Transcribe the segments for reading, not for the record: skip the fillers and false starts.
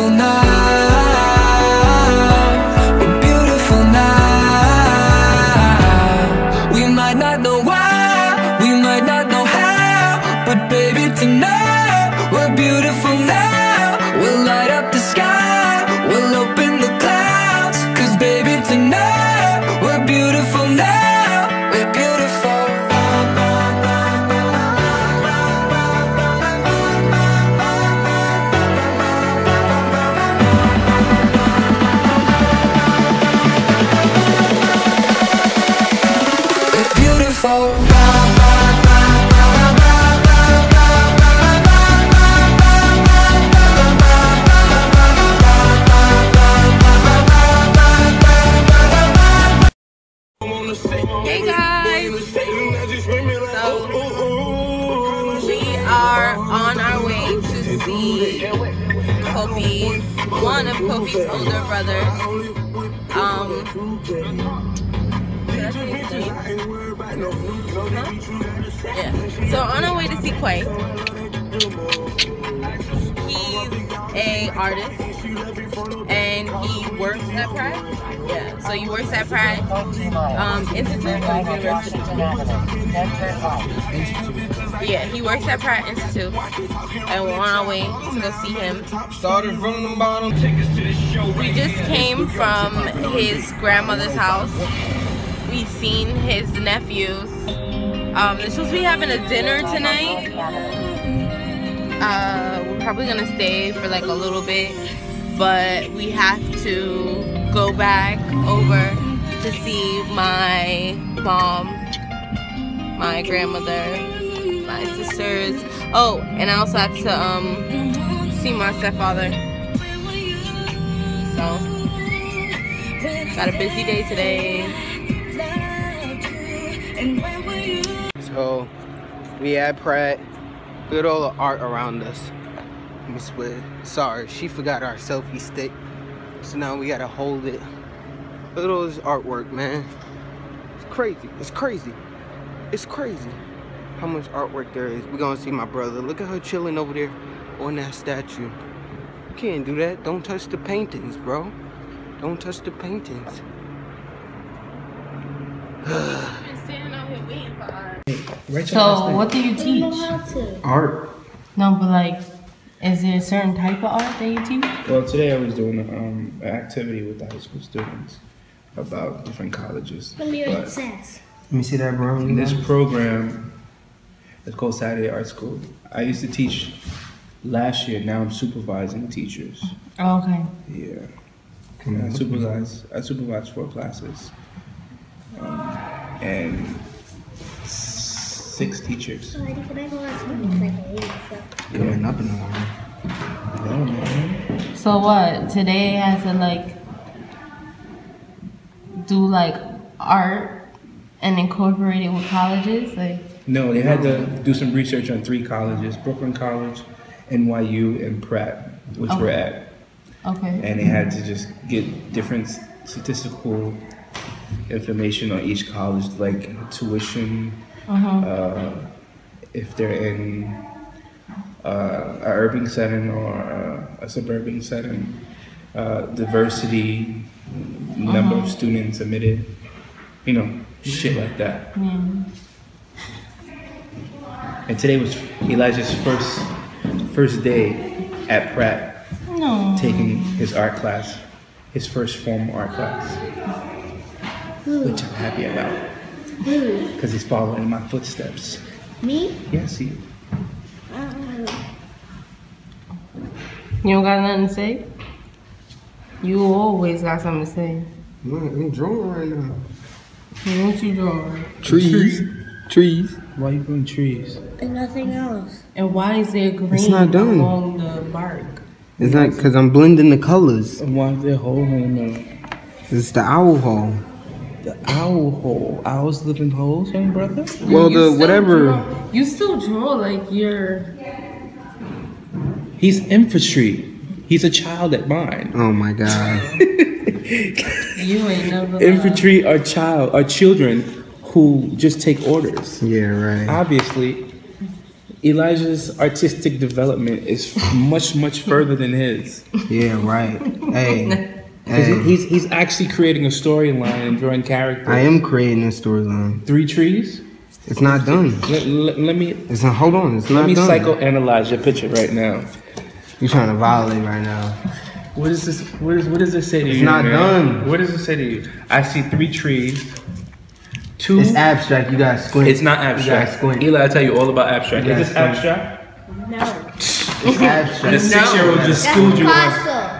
beautiful now. We're beautiful now. We might not know why, we might not know how, but baby tonight we're beautiful now. We'll light up the sky, we'll open the clouds, 'cause baby tonight we're beautiful now. We're beautiful. Hey guys, so we are on our way to see Kofi's, one of Kofi's older brothers. Yeah. So on our way to see Quay, he's an artist and he works at Pratt. Yeah. So he works at Pratt Institute of University. Yeah, he works at Pratt Institute, and we're on our way to go see him. We just came from his grandmother's house. We've seen his nephews. They're supposed to be having a dinner tonight. We're probably gonna stay for like a little bit, but we have to go back over to see my mom, my grandmother, my sisters. Oh, and I also have to see my stepfather. So, got a busy day today. So we at Pratt. Look at all the art around us. Miss Wood, sorry, she forgot our selfie stick. So now we gotta hold it. Look at all this artwork, man. It's crazy. It's crazy. It's crazy how much artwork there is. We're gonna see my brother. Look at her chilling over there on that statue. You can't do that. Don't touch the paintings, bro. Don't touch the paintings. So, what do you teach? Art. No, but like, is there a certain type of art that you teach? Well, today I was doing an activity with the high school students about different colleges. Let me see that brown. This program is called Saturday Art School. I used to teach last year. Now I'm supervising teachers. Oh, okay. Yeah. And I supervise 4 classes. And 6 teachers. Yeah. So what? Today I had to like do like art and incorporate it with colleges. Like no, they had to do some research on 3 colleges: Brooklyn College, NYU, and Pratt, which we're at. Okay. And they had to just get different statistical information on each college, like tuition. If they're in an urban setting or a suburban setting, diversity, number of students admitted, you know, shit like that. Yeah. And today was Elijah's first day at Pratt, taking his art class, his first formal art class, which I'm happy about. Because he's following my footsteps. Me? Yes, you. You don't got nothing to say? You always got something to say. I'm drawing right now. What you drawing? Trees. Trees. Why you doing trees? And nothing else. And why is there green along the bark? It's not because I'm blending the colors. And why is there a hole in there? It's the owl hole. The owl hole. Owls live in holes, young brother? Well, the whatever. Draw. You still draw like you're... He's infantry. He's a child at mine. Oh my God. You ain't never... Infantry are children who just take orders. Yeah, right. Obviously, Elijah's artistic development is much further than his. Yeah, right. Hey, hey. He's actually creating a storyline and drawing characters. I am creating a storyline. Three trees. It's not done. Let me. It's not, hold on. It's not done. Let me psychoanalyze your picture right now. You're trying to violate right now. What is this? What does it say to you? It's not done. What does it say to you? I see three trees. Two. It's abstract. You gotta squint. It's not abstract. You gotta squint. Eli, I tell you all about abstract. Is this abstract? No. It's abstract. The 6-year-old just schooled you on.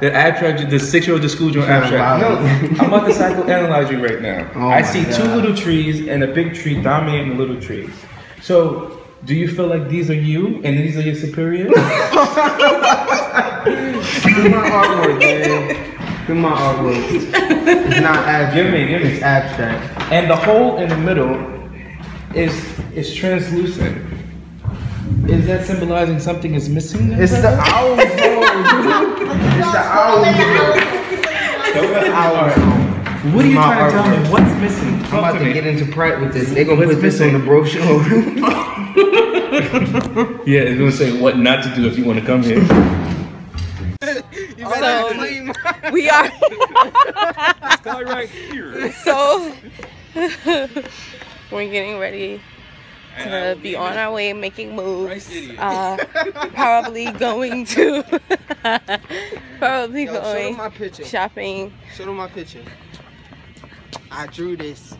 The 6-year-old just schooled you on abstract. No, I'm about to psychoanalyze you right now. Oh, I see two little trees and a big tree dominating the little trees. So, do you feel like these are you and these are your superiors? Do my artwork, man. Do my artwork. It's not abstract. Give me. It's abstract. And the hole in the middle is translucent. Is that symbolizing something is missing? It's the owl's hole. It's the owl's hole. What are you trying to tell me? What's missing? I'm about to get into Pratt with this. They're gonna put this on the brochure. Yeah, it's gonna say what not to do if you want to come here. So we are. It's right here. So we're getting ready to be on our way, making moves. Probably going shopping. Show them my picture. I drew this.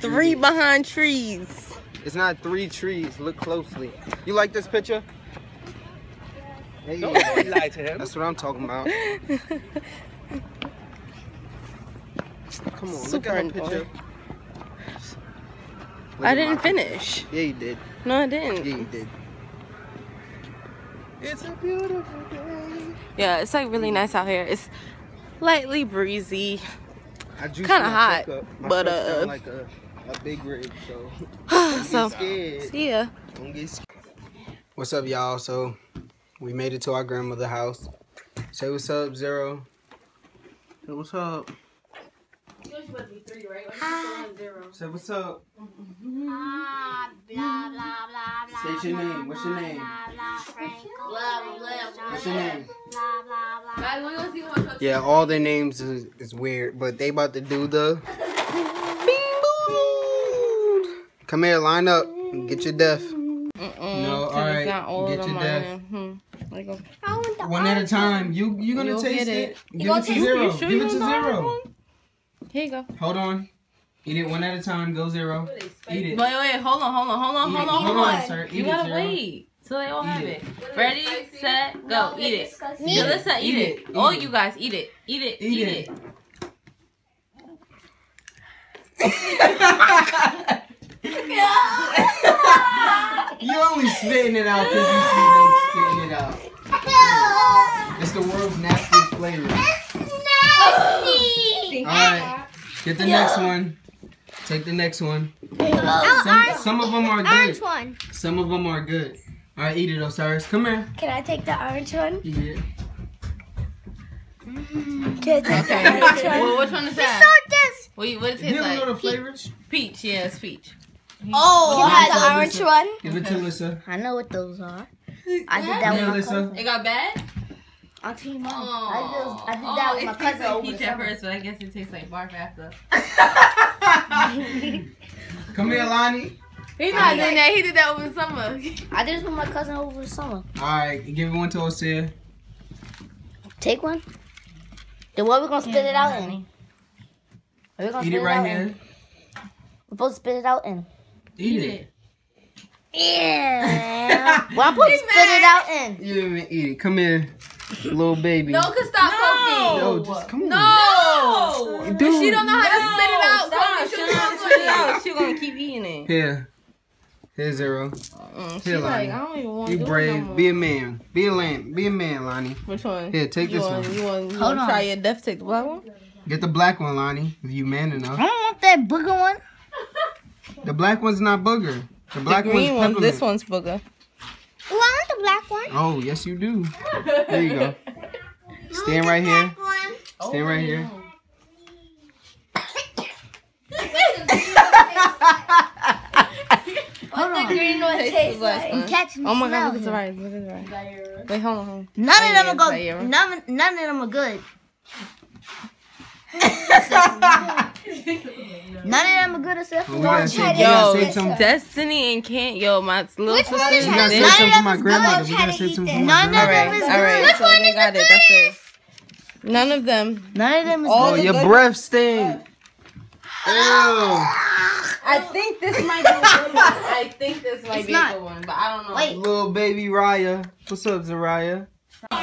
Three behind trees. It's not three trees. Look closely. You like this picture? Hey, don't lie to him. That's what I'm talking about. Come on, look at her picture. I didn't finish. Yeah, you did. No, I didn't. Yeah, you did. It's a beautiful day. Yeah, it's like really nice out here. It's lightly breezy. Kind of hot, but a big rig, so don't get scared. See ya. Don't get scared. What's up, y'all? So we made it to our grandmother's house. Say what's up, Zero. Say what's up. You know she must be 3, right? Hi. Say what's up. Blah, blah, blah, blah. Say your name. What's your name? What's your name? Yeah, all their names is weird, but they about to do the come here, line up. Get your death. No, alright. Get your death. One at a time. You gonna taste it. Give it to Zero. Give it to Zero. Here you go. Hold on. Eat it one at a time. Go, Zero. Eat it. Wait. Hold on, sir. You gotta wait till they all have it. Ready, set, go. Eat it. Melissa, eat it. All you guys, eat it. Eat it. Eat it. You only spitting it out because you see them spitting it out. It's the world's nastiest flavor. It's nasty. Alright, get the next one. Take the next one. Some of them are good. Orange one. Some of them are good. Alright, eat it, Osiris. Come here. Can I take the orange one? Eat it. Can I take the orange one? Well, which one is that? We saw this. Wait, what is it like? You know the flavors? Peach, yeah, it's peach. Oh, I had the orange one. Give it to Alyssa. I know what those are. I did that with my cousin. It got bad? I'll tell you, Mom. I did that with my cousin. It tastes like peach at first, but I guess it tastes like barf after. Come here, Lonnie. He's not doing that. He did that over the summer. I did this with my cousin over the summer. Alright, give it one to Osea. Take one. Then what are we going to spit it out in? Eat it right here. We're supposed to spit it out in. Eat it. Yeah. Well, I'm supposed to spit it out in. You didn't even eat it. Come here, little baby. No, cause stop puffing. No, just come on. No. Dude. She don't know how to spit it out. Stop. She's gonna keep eating it. Here. Here, Zero. Here, Lonnie. Like, I don't even want to do brave. No more. Be a man. Be a lamb. Be a man, Lonnie. Which one? Here, take this one. You want to try your death? Take the black one? Get the black one, Lonnie. If you man enough. I don't want that booger one. The black one's not booger. The black one's peppermint. This one's booger. Well, I want the black one. Oh, yes you do. There you go. Stand right here. Stand right here. Hold on. You know what it tastes like. Oh my God, look at the rice. Look at the rice. Wait, hold on. None of them are good. None of them are good. None of them are good except for one. Yo, Destiny and Kent. Yo, my little sister. Which one is good? None of them is good. Which one is the best? None of them. None of them is good. Oh, your breath stink. I think this might be the one. I think this might be the one, but I don't know. Wait. Little baby Raya. What's up, Zariah?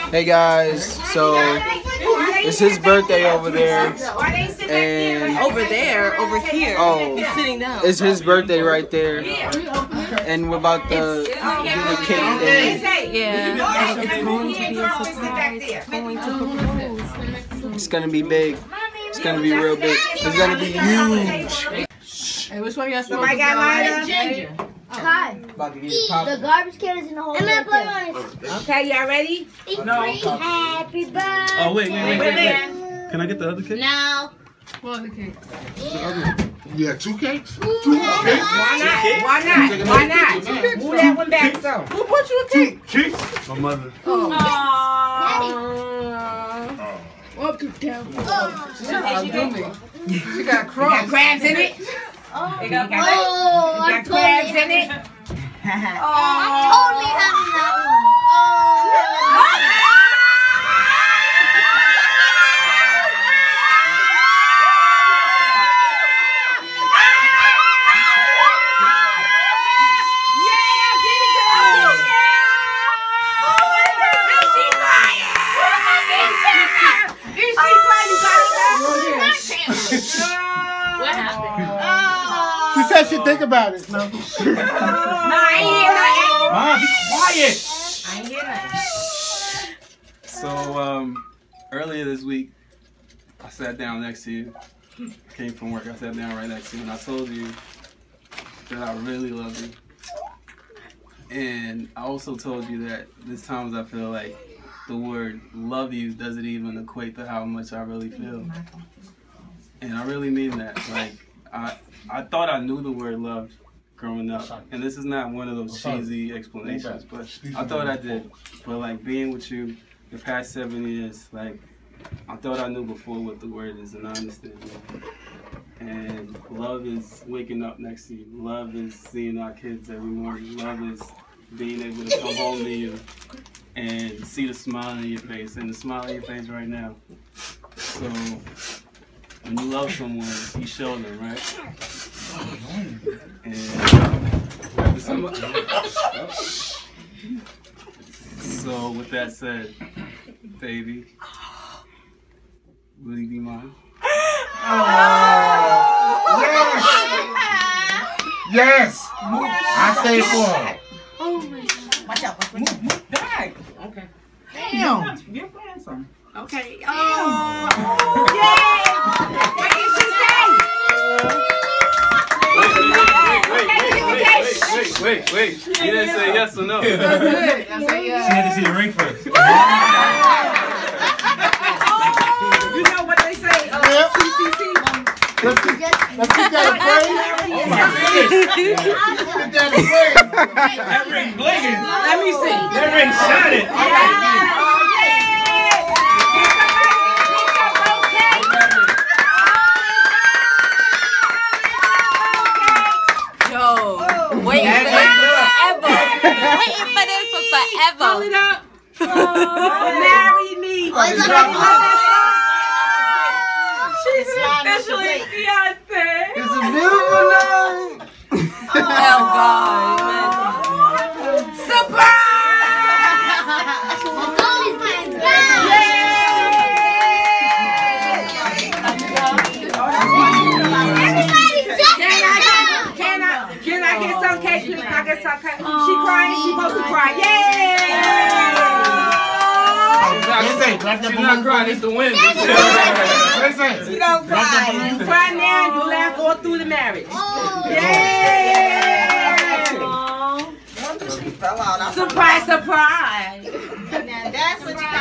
Hey guys, so it's his birthday over there. And over there, over here. Oh, he's sitting down. It's his birthday right there. And we're about to do the cake thing. Yeah. It's going to be a surprise. It's going to propose. It's going to be big. It's going to be real big. It's going to be huge. Hey, which one of y'all smoking? I got ginger. Hi. The garbage can is in the hole. I'm not putting on it. Okay, y'all ready? No. Happy birthday. Oh, wait. Can I get the other cake? No. What other cake? Yeah, two cakes? Two cakes? Why not? Move that one back, so. Who bought you a cake? Cakes? My mother. Oh. Welcome down. She got crabs in it. It got crabs in it. I'm totally having that one. Think about it. No, I ain't hear nothing. So, earlier this week, I sat down next to you. I came from work, I sat down right next to you, and I told you that I really love you. And I also told you that there's times I feel like the word love you doesn't even equate to how much I really feel. And I really mean that. Like, I thought I knew the word love growing up, and this is not one of those cheesy explanations, but I thought I did. But like being with you the past 7 years, like I thought I knew before what the word is, and I understand that. And love is waking up next to you. Love is seeing our kids every morning. Love is being able to come home to you and see the smile on your face, and the smile on your face right now. So. When you love someone, you show them, right? And so with that said, baby, will you be mine? Oh, yes! Yes! I say for her. Oh my God. Watch out, move back. Okay. Damn! You're playing something. Okay. Oh! Yay! What did she say? Wait. She didn't say yes or no. She had to see the ring first. You know what they say? That ring blinging. Let me see. That ring shining. All right. Waiting for this forever. Hold it up. Marry me. She's officially fiance. It's a beautiful night. Oh God. Surprise! Oh my God. Can I get some cake? She crying. She supposed to cry. Yay! She's not crying. It's the wind. She don't cry. You cry now and you laugh all through the marriage. Yay! Surprise! Surprise! Now that's what you got.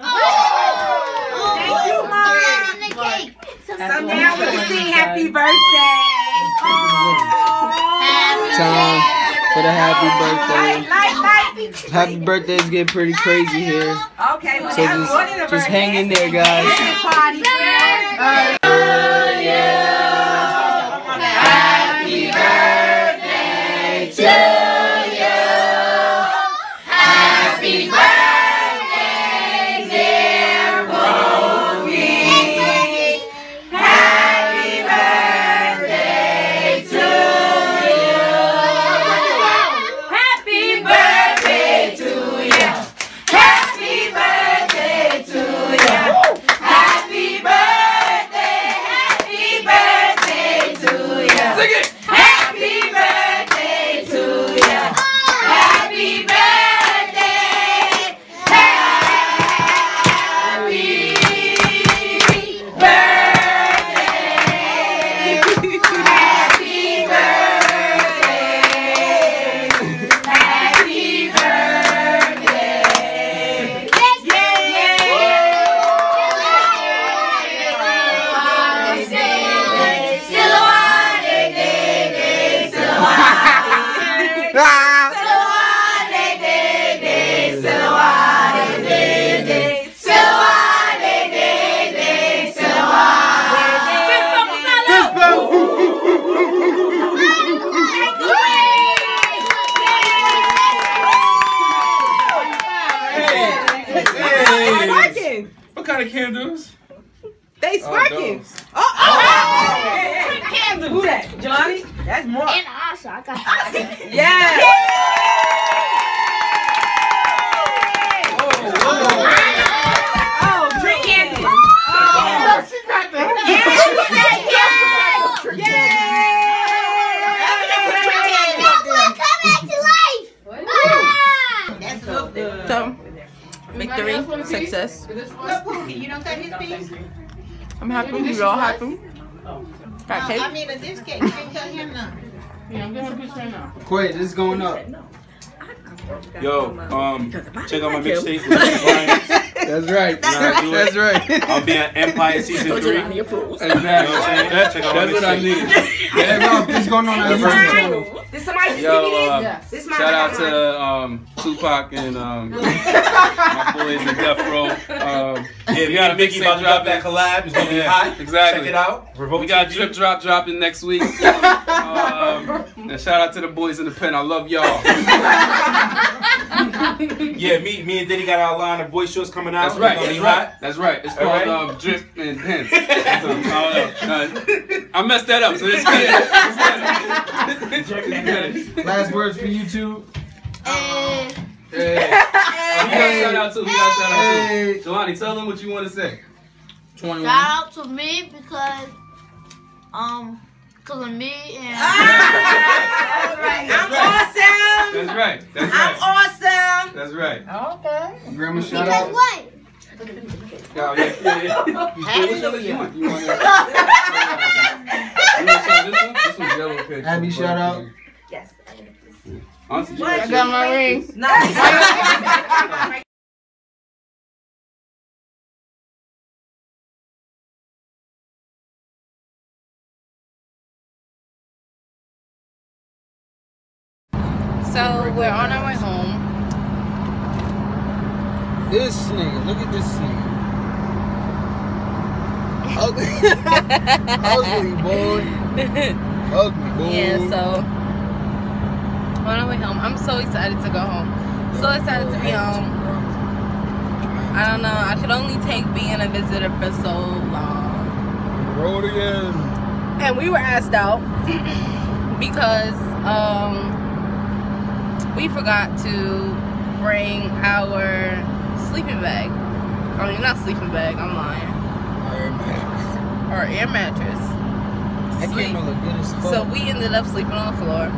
Thank you, Mom. So now we can sing happy birthday. Time for the a happy birthday. Happy birthdays get pretty crazy here. Okay, so just hang in there, guys. Candles. They sparking. Oh, candles. Who that? Jolani? That's more. And also, I got. Yeah. Oh, drink candy. Oh, she got that. Yeah. Yeah. That's what coming to life. So. Victory, success. You don't cut his piece? I'm happy. We all happy. Got cake. I mean, this cake, you can cut him now. Yeah, I'm gonna piece right now. Quit. This is going up. Yo, check out my mixtape. That's right. That's right. I'll be at Empire season 3. Exactly. Check out my mixtape. Yeah, bro. What's going on at Empire? Did somebody see this? Shout out to Tupac and my boys in Death Row. Yeah, we got a Mickey about to drop that collab. It's gonna be hot. Exactly. Check it out. Revolt. We got Drip Drop dropping next week. And shout out to the boys in the pen. I love y'all. Yeah, me and Diddy got our line of boy shorts coming out. That's right. That's right. That's right. It's called Drip and Pens. I messed that up. So this kid. Last words for you two. Hey. Shout out to Jolani, tell them what you want to say. 21. Shout out to me because of me and I'm awesome. That's right. That's right. I'm awesome. That's right. Okay. Grandma, shout out. What? Oh, yeah. You want this one's yellow picture. Abby, shout out. Yes. I got my ring. Nice. So we're on our way home. This nigga, look at this nigga. Ugly. Ugly boy. Ugly boy. Yeah, so on our way home. I'm so excited to go home. So excited to be home. I don't know. I could only take being a visitor for so long. Road again. And we were asked out because we forgot to bring our sleeping bag. I mean, not sleeping bag, I'm lying. Our air mattress. That camera look good as fuck. So we ended up sleeping on the floor.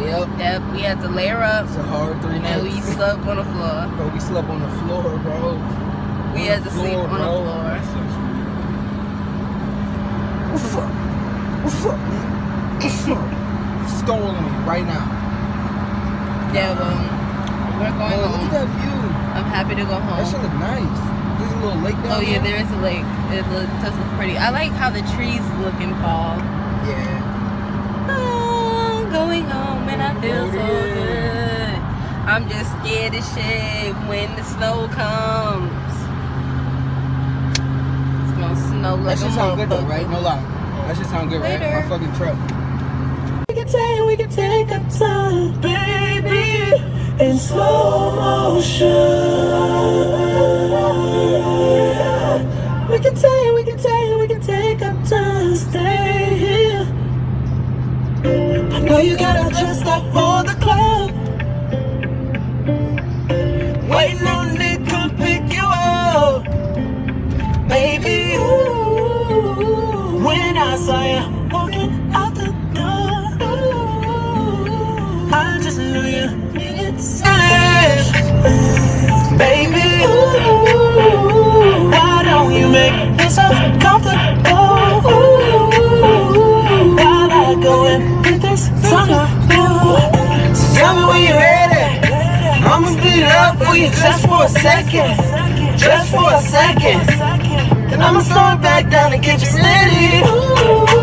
Yep, we had to layer up. It's a hard 3 nights. And we slept on the floor. Bro, we slept on the floor, bro. We had to sleep on the floor. Stolen me right now. Yeah, we're going home. Look at that view. I'm happy to go home. That shit look nice. There's a little lake down there. Oh yeah, there is a lake. It does look pretty. I like how the trees look and fall. Yeah. Oh, going going home and I feel so good. I'm just scared as shit when the snow comes. It's gonna snow like a motherfucker. That shit sound good though, right? No lie. That shit sound good, right? My fucking truck. We can take our time, baby, in slow motion. We can take our time, stay here. I know you gotta dress up for the club. Waiting on Nick to pick you up, baby. Ooh, when I saw you walking out the door, ooh, I just knew you needed something, baby. Ooh, why don't you make yourself comfortable? Ooh, why not go and get this summer blue? So tell me when you're ready. I'ma beat it up for you just for a second, just for a second. Then I'ma slow it back down and get you steady. Ooh.